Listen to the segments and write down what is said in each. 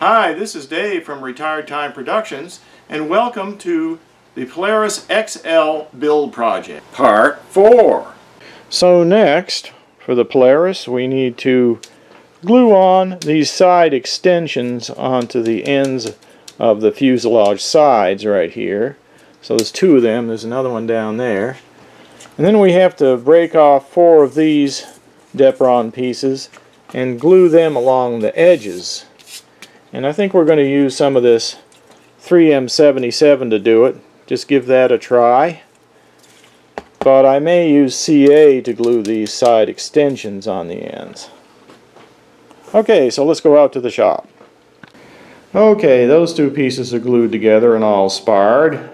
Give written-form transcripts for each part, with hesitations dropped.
Hi, this is Dave from Retired Time Productions, and welcome to the Polaris XL Build Project, Part 4. So next, for the Polaris, we need to glue on these side extensions onto the ends of the fuselage sides right here. So there's two of them, there's another one down there. And then we have to break off four of these depron pieces and glue them along the edges. And I think we're going to use some of this 3M 77 to do it. Just give that a try. But I may use CA to glue these side extensions on the ends. Okay, so let's go out to the shop. Okay, those two pieces are glued together and all sparred.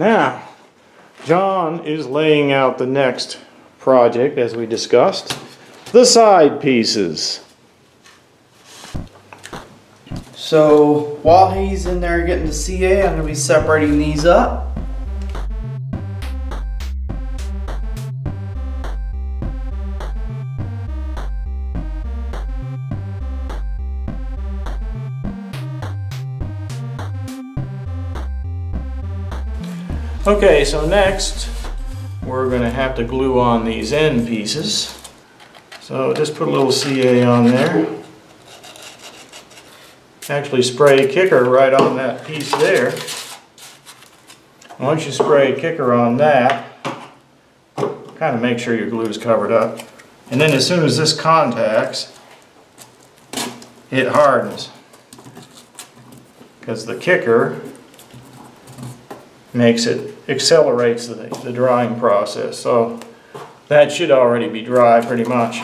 Now, John is laying out the next project, as we discussed, the side pieces. So while he's in there getting the CA, I'm going to be separating these up. Okay, so next we're going to have to glue on these end pieces. So just put a little CA on there. Actually spray kicker right on that piece there. Once you spray kicker on that, kind of make sure your glue is covered up. And then as soon as this contacts, it hardens, because the kicker makes it, accelerates the drying process. So that should already be dry pretty much.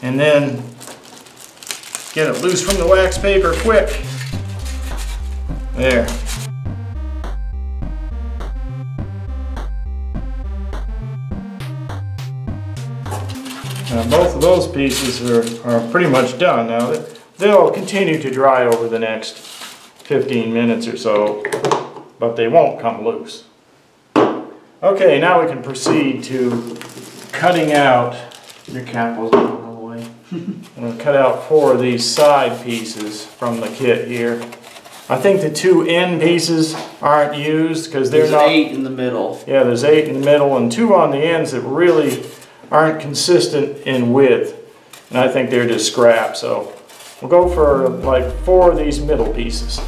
And then get it loose from the wax paper quick. There. Now both of those pieces are pretty much done. Now they'll continue to dry over the next 15 minutes or so, but they won't come loose. Okay, now we can proceed to cutting out your capitals. I'm going to cut out four of these side pieces from the kit here. I think the two end pieces aren't used because there's not, 8 in the middle. Yeah, there's 8 in the middle and 2 on the ends that really aren't consistent in width. And I think they're just scrap, so we'll go for like 4 of these middle pieces.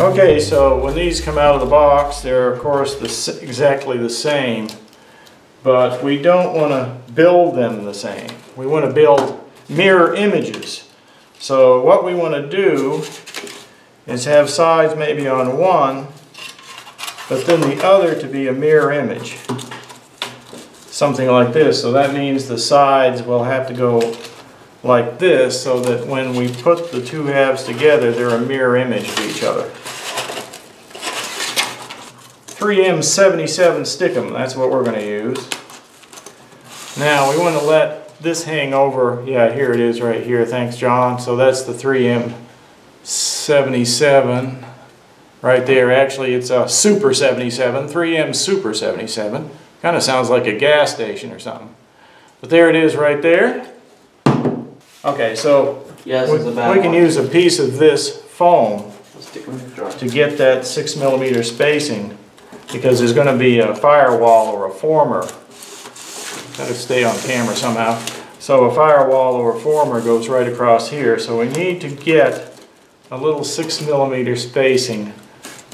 Okay, so when these come out of the box, they're of course exactly the same, but we don't want to build them the same. We want to build mirror images. So what we want to do is have sides maybe on one, but then the other to be a mirror image. Something like this. So that means the sides will have to go like this, so that when we put the two halves together, they're a mirror image of each other. 3M 77 Stick'em, that's what we're going to use. Now we want to let this hang over, yeah, here it is right here, thanks John. So that's the 3M 77 right there. Actually it's a Super 77, 3M Super 77. Kind of sounds like a gas station or something. But there it is right there. Okay, so yes, we can use a piece of this foam to get that 6mm spacing, because there's going to be a firewall or a former. Gotta stay on camera somehow. So a firewall or a former goes right across here, so we need to get a little 6mm spacing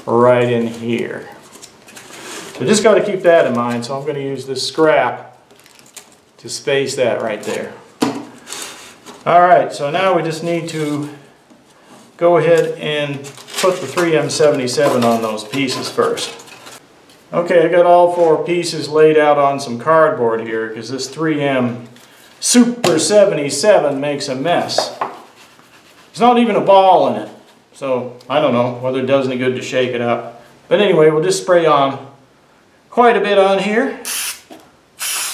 right in here. So just got to keep that in mind, so I'm going to use this scrap to space that right there. Alright, so now we just need to go ahead and put the 3M77 on those pieces first. Okay, I got all 4 pieces laid out on some cardboard here, because this 3M Super 77 makes a mess. There's not even a ball in it, so I don't know whether it does any good to shake it up. But anyway, we'll just spray on quite a bit on here.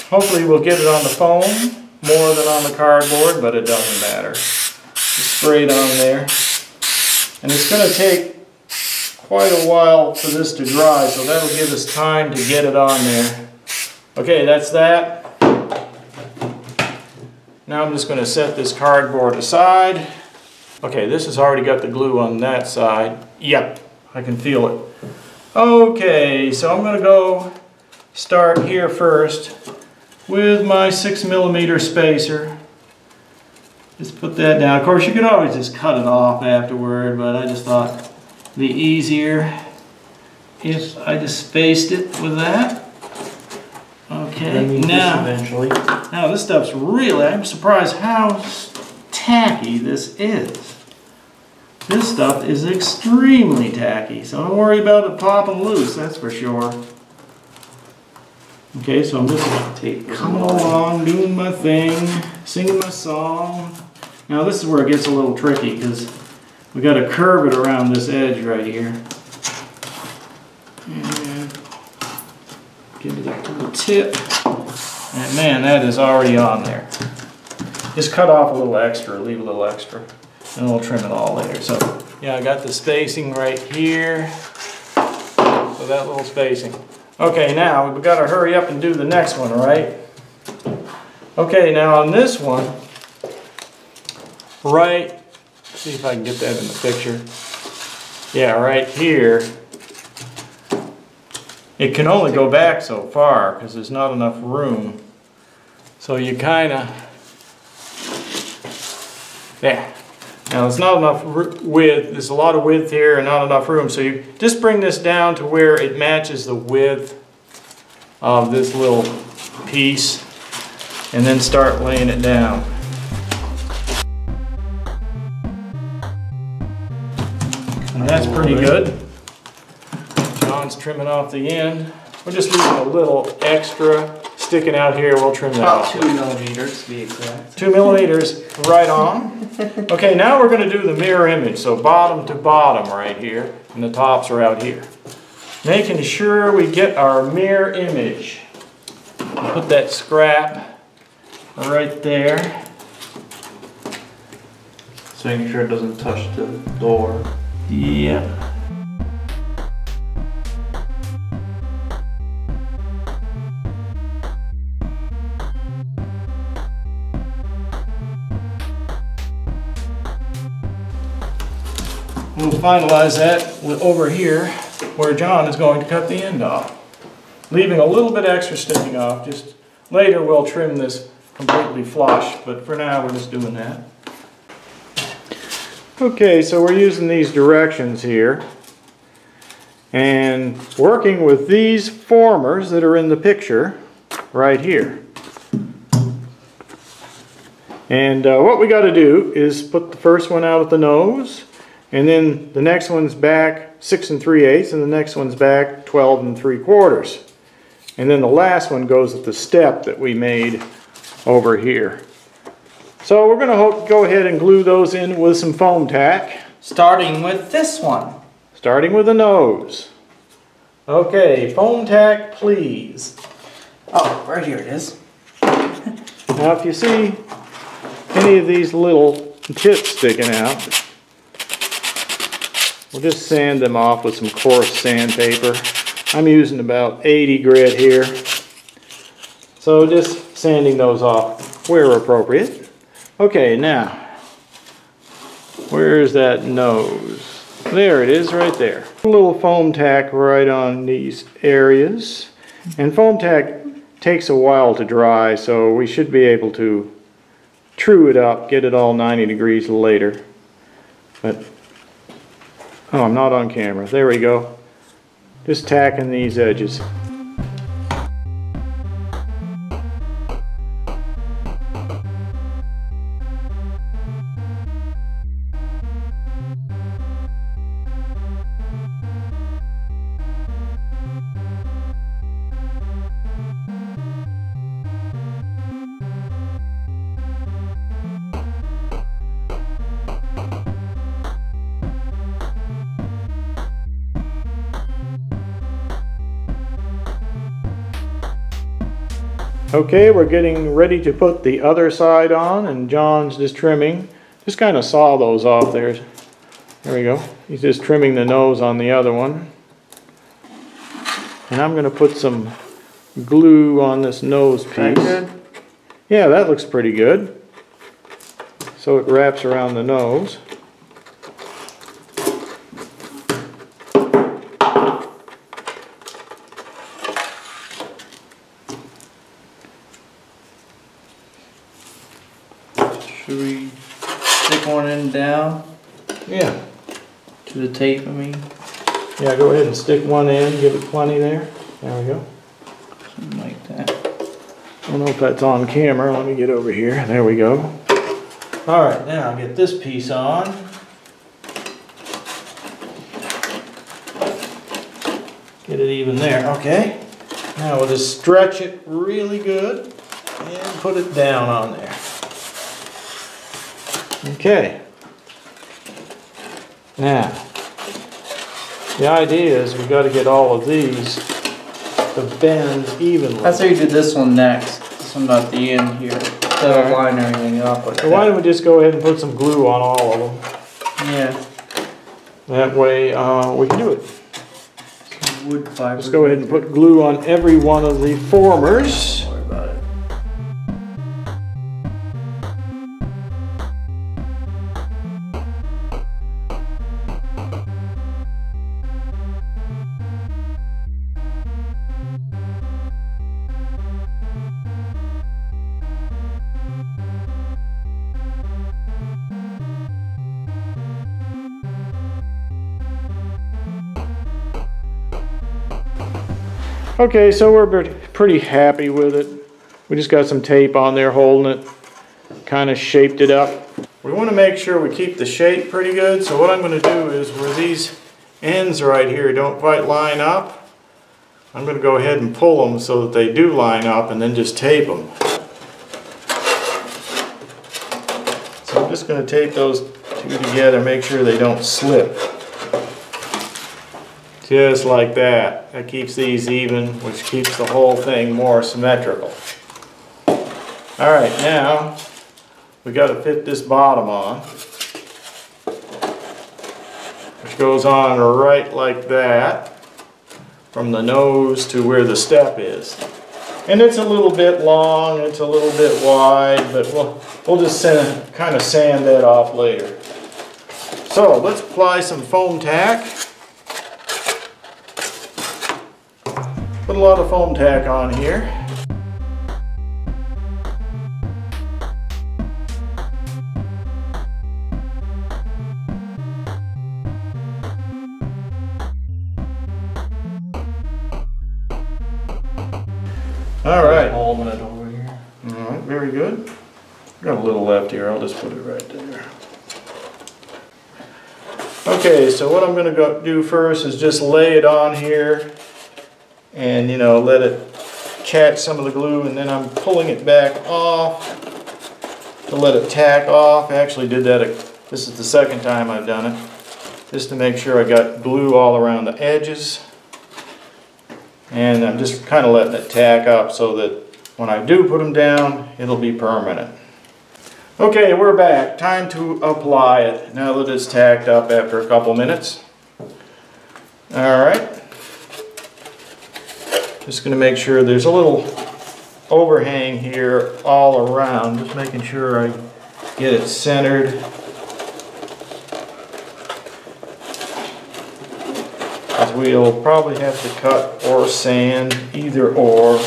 Hopefully we'll get it on the foam more than on the cardboard, but it doesn't matter. Just spray it on there. And it's going to take quite a while for this to dry, so that'll give us time to get it on there. Okay, that's that. Now I'm just going to set this cardboard aside. Okay, this has already got the glue on that side. Yep, I can feel it. Okay, so I'm going to go start here first with my 6mm spacer. Just put that down. Of course, you can always just cut it off afterward, but I just thought it'd be easier if I just spaced it with that. Okay, now this stuff's really, I'm surprised how tacky this is. This stuff is extremely tacky, so don't worry about it popping loose, that's for sure. Okay, so I'm just coming along, doing my thing, singing my song. Now this is where it gets a little tricky, because we got to curve it around this edge right here. And give it up to the tip. And man, that is already on there. Just cut off a little extra, leave a little extra, and we'll trim it all later. So yeah, I got the spacing right here. So that little spacing. Okay, now we've got to hurry up and do the next one, right? Okay, now on this one, right, see if I can get that in the picture. Yeah, right here. It can only go back so far because there's not enough room. So you kind of, yeah. Now there's not enough width, there's a lot of width here and not enough room, so you just bring this down to where it matches the width of this little piece and then start laying it down. And that's pretty good. John's trimming off the end. We're just leaving a little extra sticking out here, we'll trim that off. About 2mm to be exact. 2mm, right on. Okay, now we're going to do the mirror image, so bottom to bottom right here, and the tops are out here. Making sure we get our mirror image. Put that scrap right there. So making sure it doesn't touch the door. Yeah. We'll finalize that over here where John is going to cut the end off, leaving a little bit extra sticking off. Just later we'll trim this completely flush, but for now we're just doing that. Okay, so we're using these directions here and working with these formers that are in the picture right here. And what we got to do is put the first one out at the nose, and then the next one's back 6 3/8, and the next one's back 12 3/4. And then the last one goes at the step that we made over here. So we're going to go ahead and glue those in with some foam tack. Starting with this one. Starting with the nose. Okay, foam tack please. Oh, right here it is. Now if you see any of these little tips sticking out, we'll just sand them off with some coarse sandpaper. I'm using about 80 grit here. So just sanding those off where appropriate. Okay, now, where's that nose? There it is right there. A little foam tack right on these areas. And foam tack takes a while to dry, so we should be able to true it up, get it all 90 degrees later. But oh, I'm not on camera. There we go. Just tacking these edges. Okay, we're getting ready to put the other side on, and John's just trimming. Just kind of saw those off there. There we go. He's just trimming the nose on the other one. And I'm going to put some glue on this nose piece. That good? Yeah, that looks pretty good. So it wraps around the nose. Should we stick one end down? Yeah. To the tape, I mean. Yeah, go ahead and stick one end, give it plenty there. There we go. Something like that. I don't know if that's on camera. Let me get over here. There we go. All right, now I'll get this piece on. Get it even there. Okay. Now we'll just stretch it really good and put it down on there. Okay, now the idea is we've got to get all of these to bend evenly. I say you do this one next, this one about the end here. That'll line everything up like that. So why don't we just go ahead and put some glue on all of them? Yeah. That way we can do it. Some wood fiber. Let's go ahead and put glue on every one of the formers. Don't worry about it. Okay, so we're pretty happy with it. We just got some tape on there holding it, kind of shaped it up. We want to make sure we keep the shape pretty good, so what I'm going to do is where these ends right here don't quite line up, I'm going to go ahead and pull them so that they do line up and then just tape them. So I'm just going to tape those two together, make sure they don't slip. Just like that. That keeps these even, which keeps the whole thing more symmetrical. Alright, now we got to fit this bottom on, which goes on right like that from the nose to where the step is. And it's a little bit long, it's a little bit wide, but we'll just kind of sand that off later. So let's apply some foam tack. Put a lot of foam tack on here. All right. Palm it over here. All right, very good. Got a little left here. I'll just put it right there. Okay, so what I'm going to do first is just lay it on here. And you know, let it catch some of the glue, and then I'm pulling it back off to let it tack off. I actually did that, this is the second time I've done it, just to make sure I got glue all around the edges. And I'm just kind of letting it tack up so that when I do put them down, it'll be permanent. Okay, we're back. Time to apply it now that it's tacked up after a couple minutes. Alright. Just going to make sure there's a little overhang here all around. Just making sure I get it centered. Because we'll probably have to cut or sand, either or.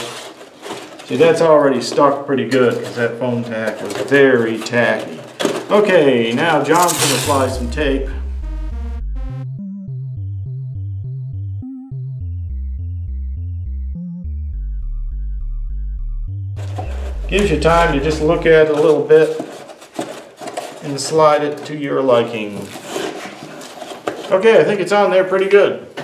See, that's already stuck pretty good because that foam tack was very tacky. Okay, now John's going to apply some tape. Gives you time to just look at it a little bit and slide it to your liking. Okay, I think it's on there pretty good.